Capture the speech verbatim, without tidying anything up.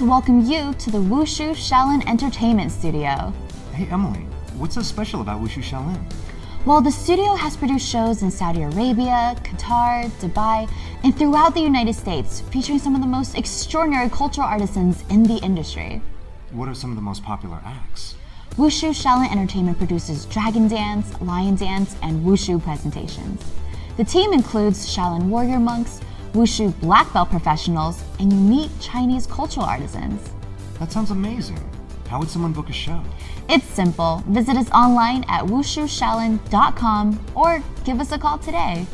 to welcome you to the Wushu Shaolin Entertainment Studio. Hey Emily, what's so special about Wushu Shaolin? Well, the studio has produced shows in Saudi Arabia, Qatar, Dubai, and throughout the United States, featuring some of the most extraordinary cultural artisans in the industry. What are some of the most popular acts? Wushu Shaolin Entertainment produces dragon dance, lion dance, and wushu presentations. The team includes Shaolin warrior monks, wushu black belt professionals, and unique Chinese cultural artisans. That sounds amazing. How would someone book a show? It's simple. Visit us online at wushu shaolin dot com or give us a call today.